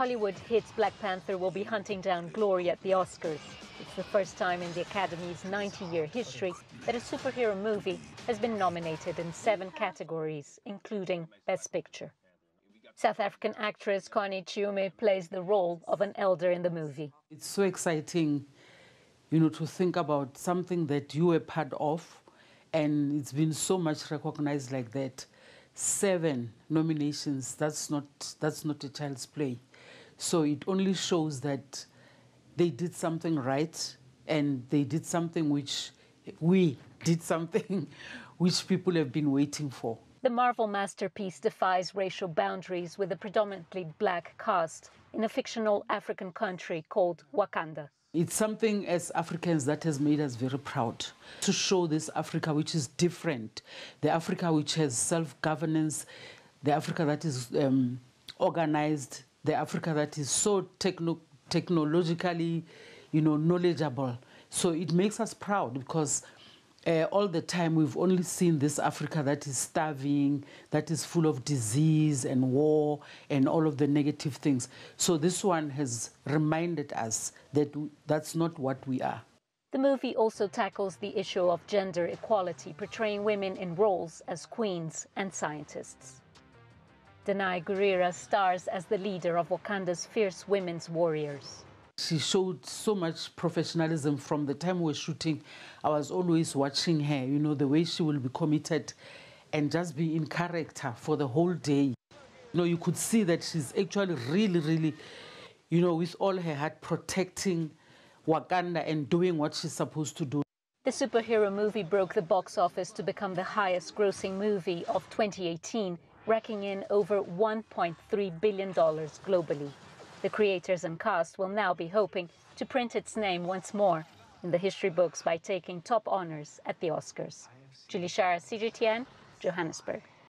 Hollywood hit Black Panther will be hunting down glory at the Oscars. It's the first time in the Academy's 90-year history that a superhero movie has been nominated in 7 categories, including Best Picture. South African actress Connie Chiume plays the role of an elder in the movie. It's so exciting, you know, to think about something that you were part of, and it's been so much recognized like that. 7 nominations, that's not a child's play. So it only shows that they did something right, and they did something which people have been waiting for. The Marvel masterpiece defies racial boundaries with a predominantly black cast in a fictional African country called Wakanda. It's something as Africans that has made us very proud to show this Africa which is different, the Africa which has self-governance, the Africa that is organized, the Africa that is so technologically, you know, knowledgeable. So it makes us proud because all the time we've only seen this Africa that is starving, that is full of disease and war and all of the negative things. So this one has reminded us that that's not what we are. The movie also tackles the issue of gender equality, portraying women in roles as queens and scientists. Danai Gurira stars as the leader of Wakanda's fierce women's warriors. She showed so much professionalism from the time we were shooting. I was always watching her, you know, the way she will be committed and just be in character for the whole day. You know, you could see that she's actually really, you know, with all her heart protecting Wakanda and doing what she's supposed to do. The superhero movie broke the box office to become the highest grossing movie of 2018, racking in over $1.3 billion globally. The creators and cast will now be hoping to print its name once more in the history books by taking top honors at the Oscars. Julie Scheier, CGTN, Johannesburg.